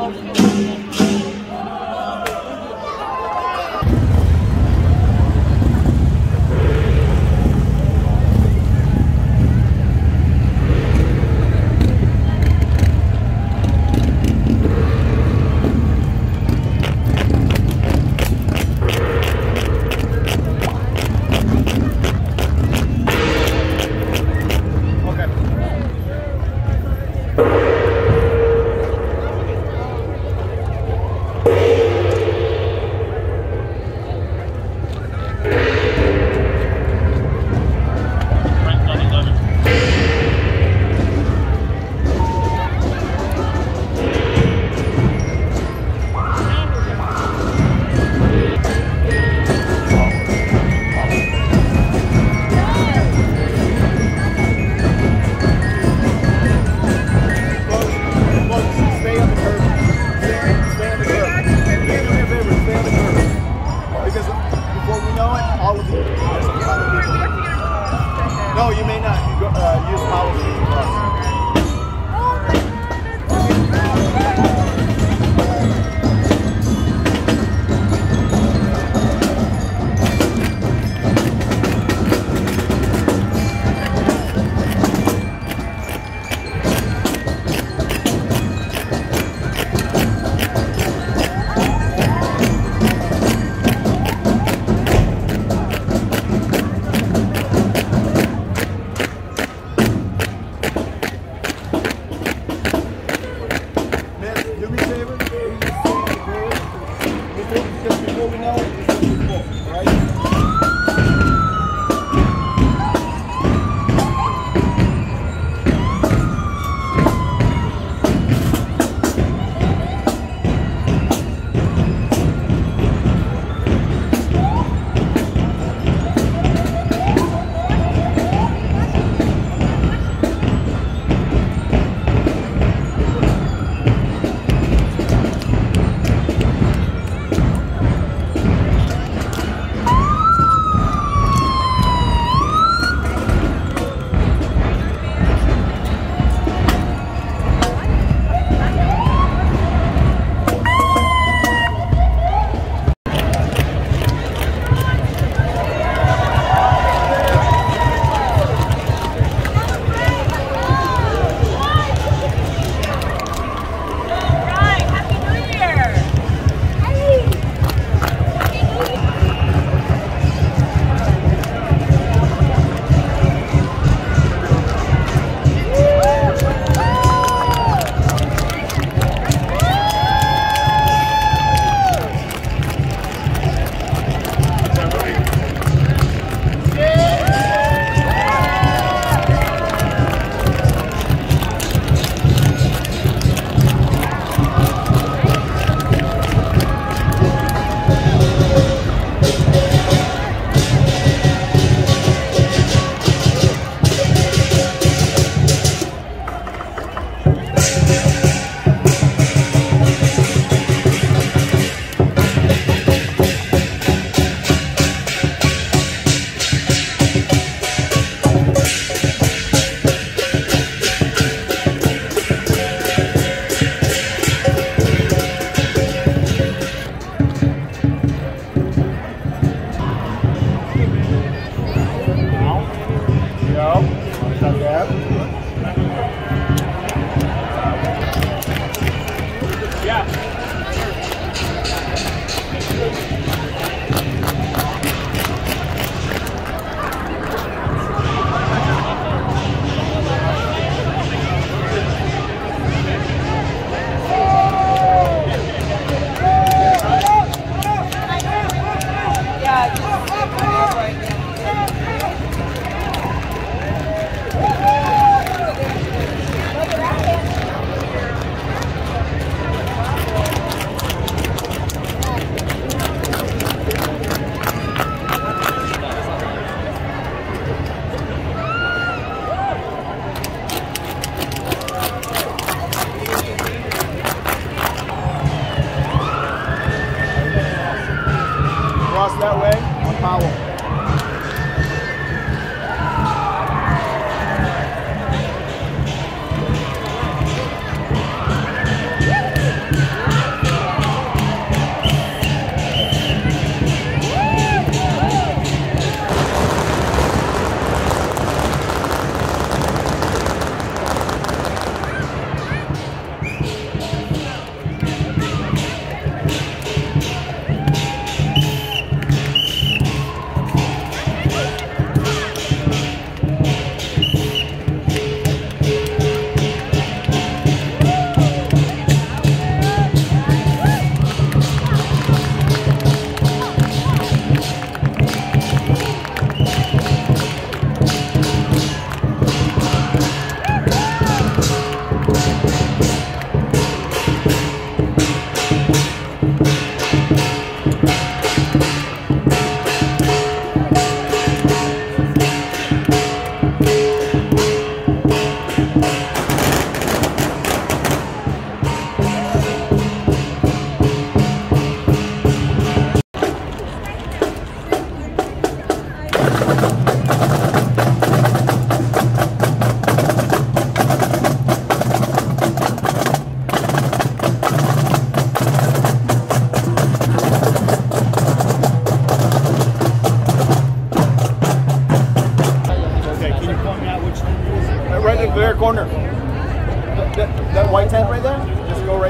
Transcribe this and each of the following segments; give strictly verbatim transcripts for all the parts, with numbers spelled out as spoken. Yeah.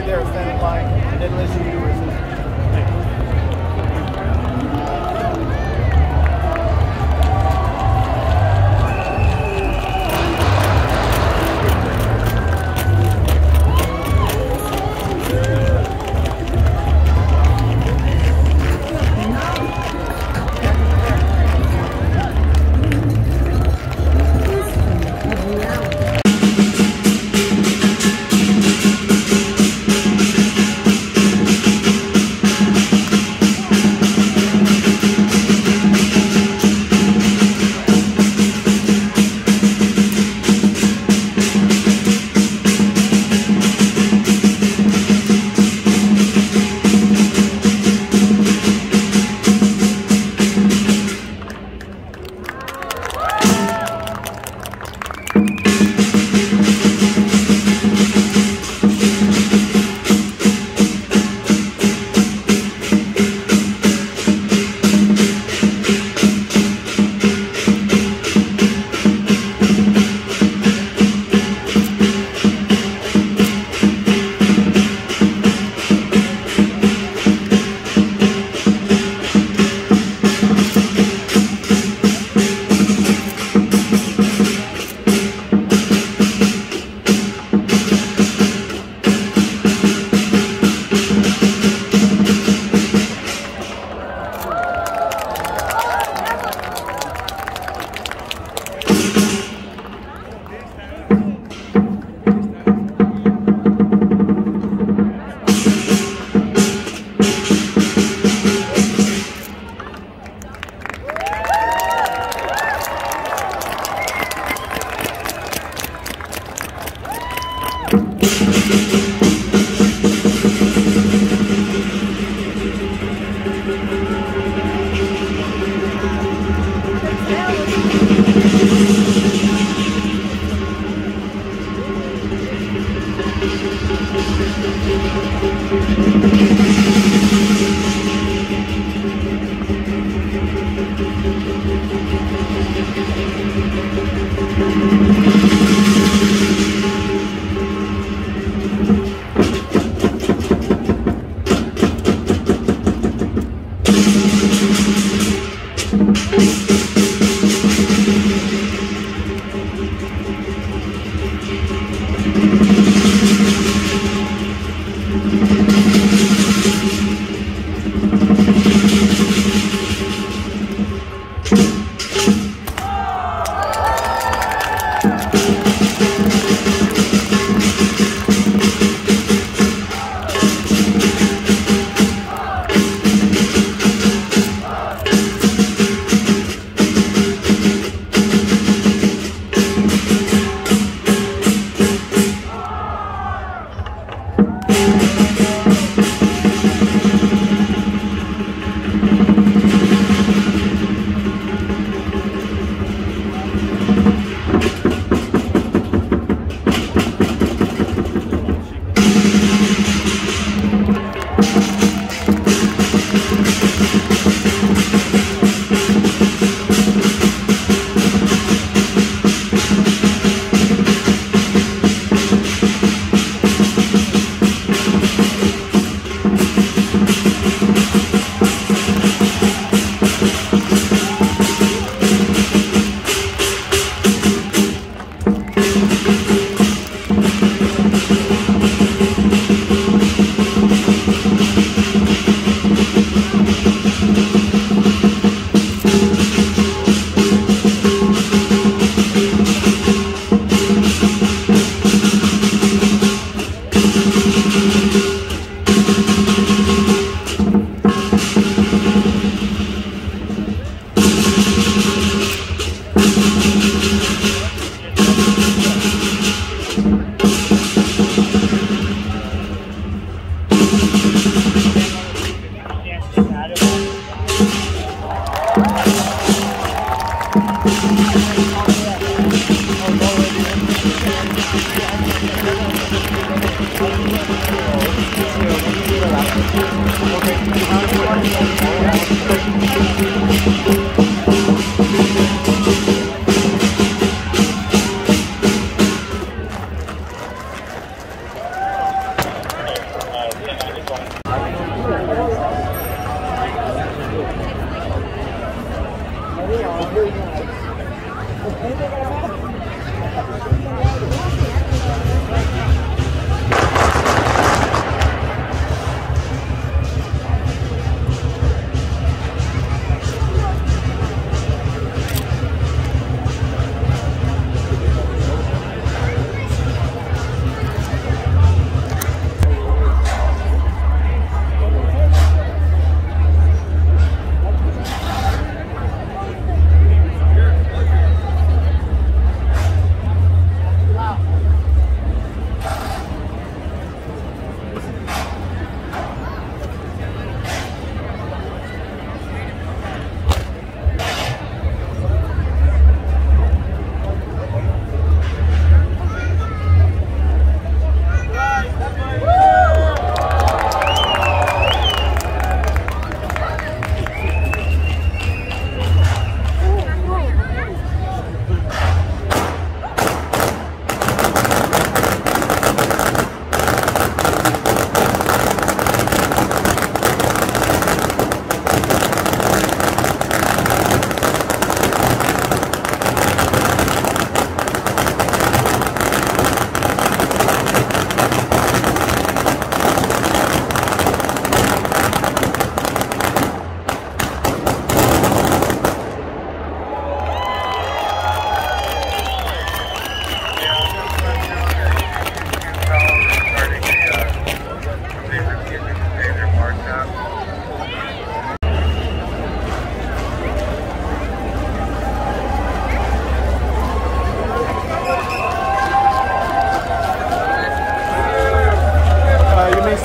right there, standing in line, and didn't listen to you.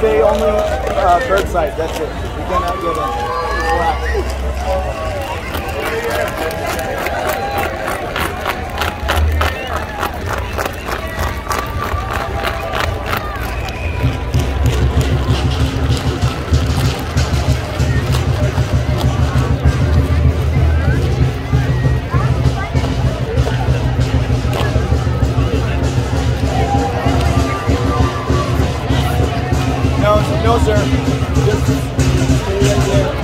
Wednesday only, uh, bird side, that's it. You cannot get in. No, sir. Just stay right there.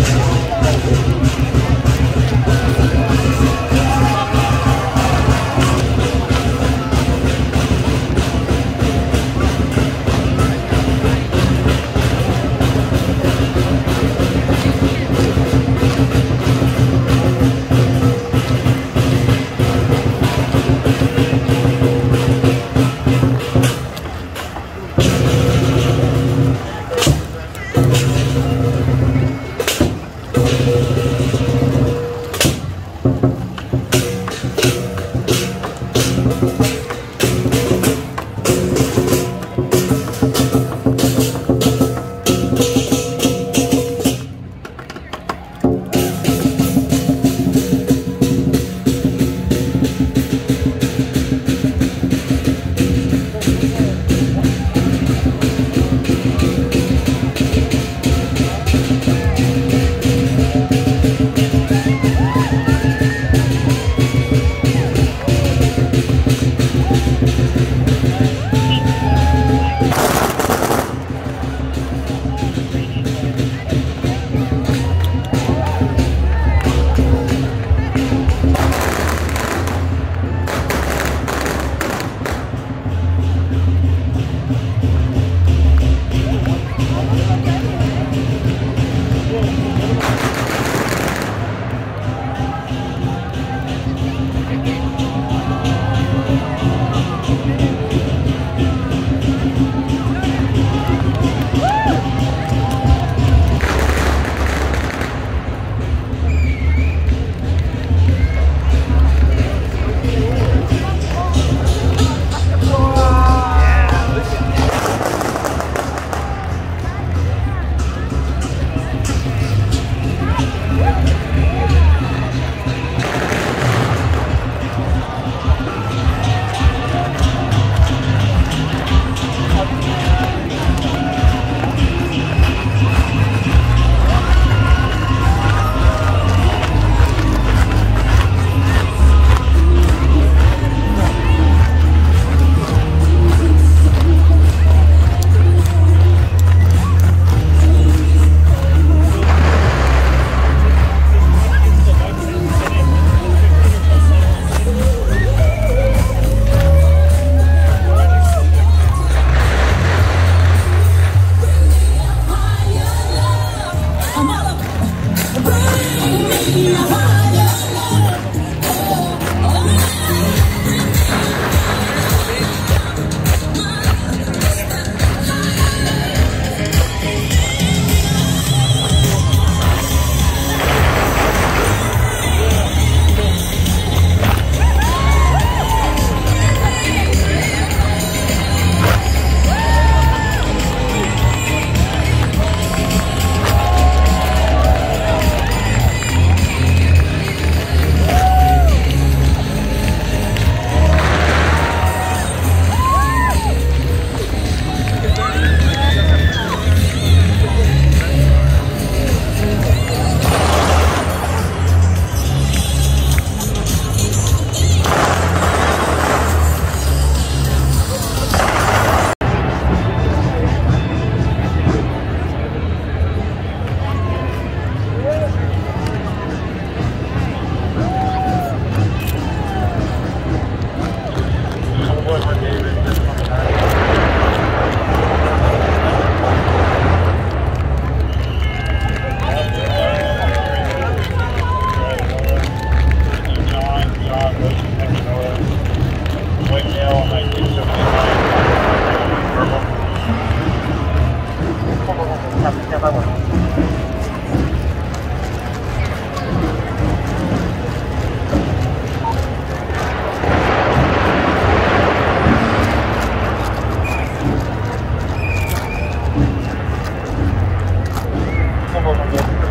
Thank you. Thank you.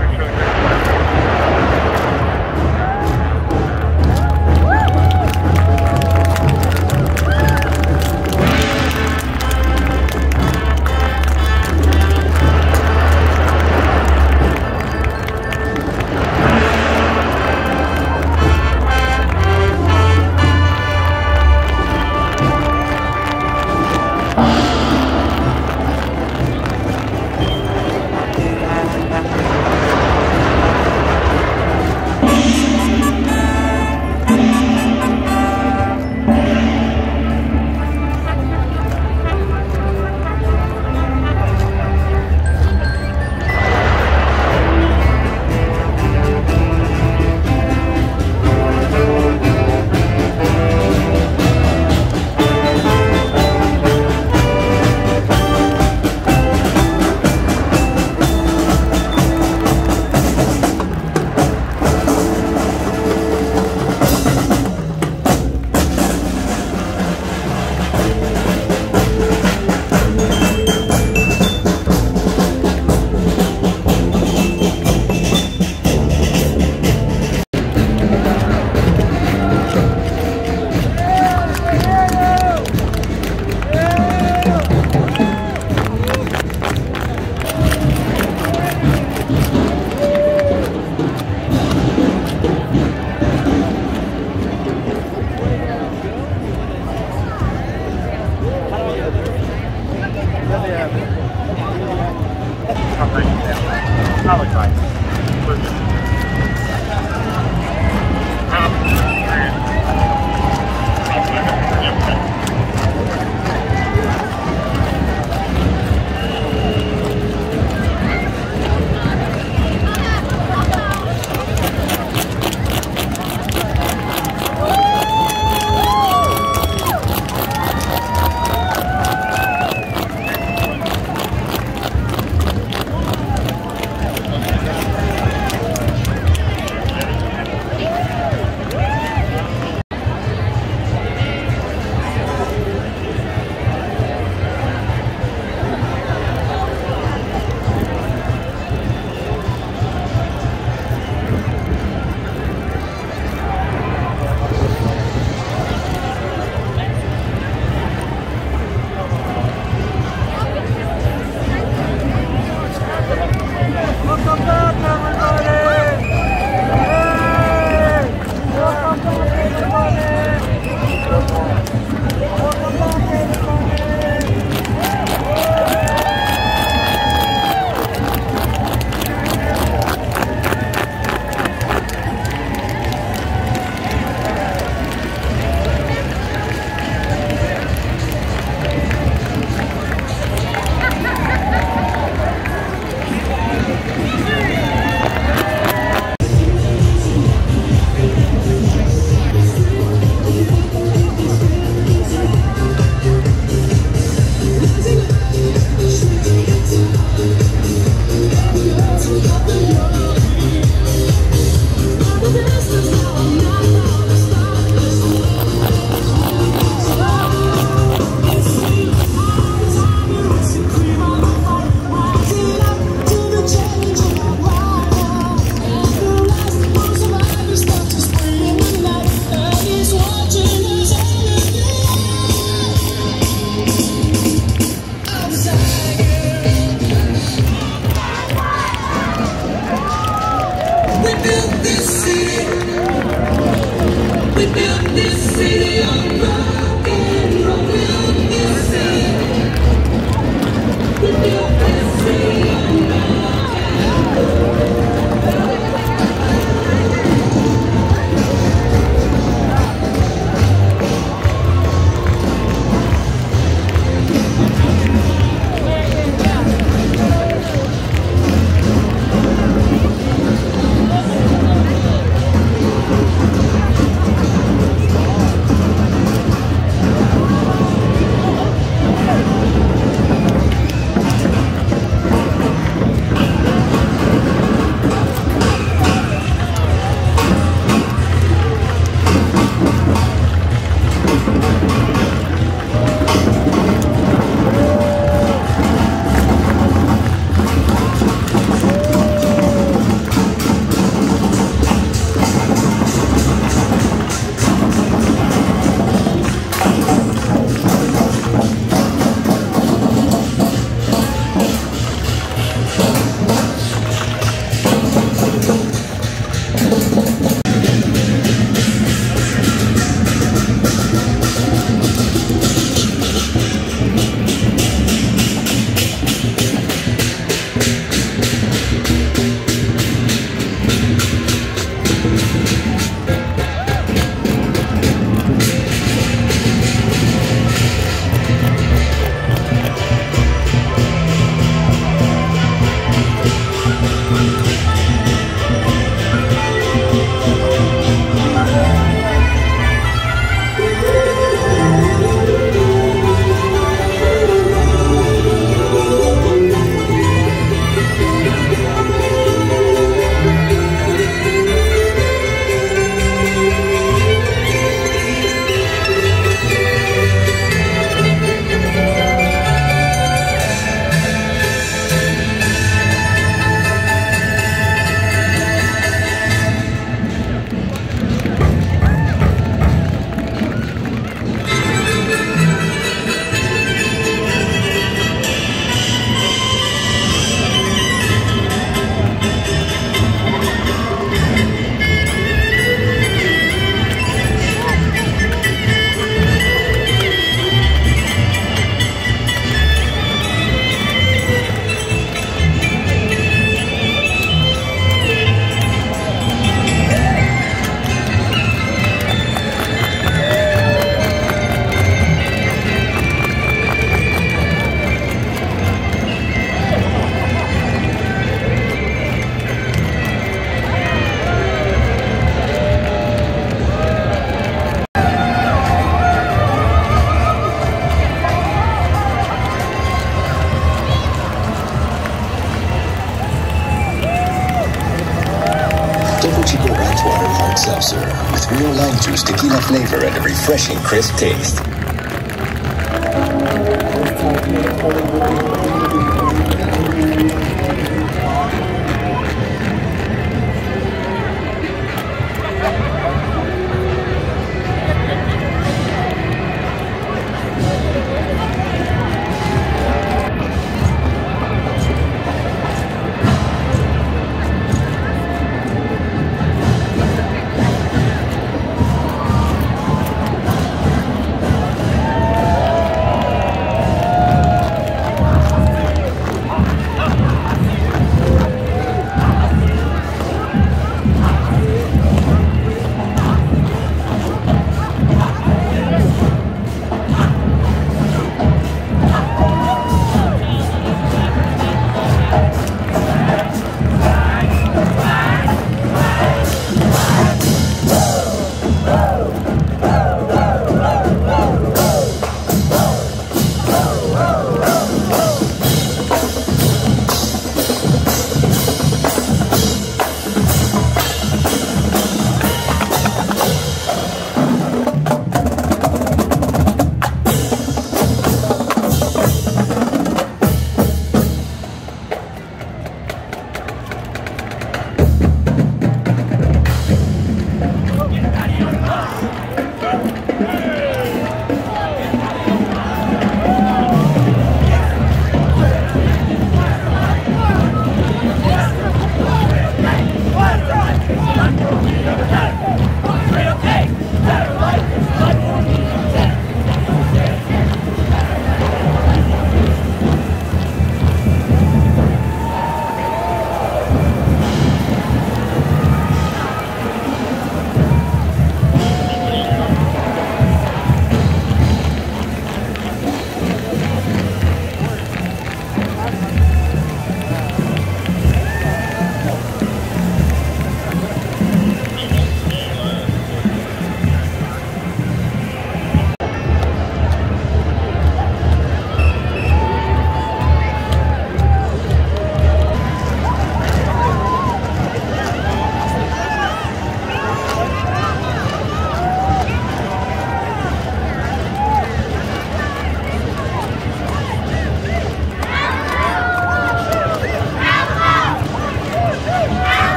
real lime juice tequila flavor and a refreshing crisp taste.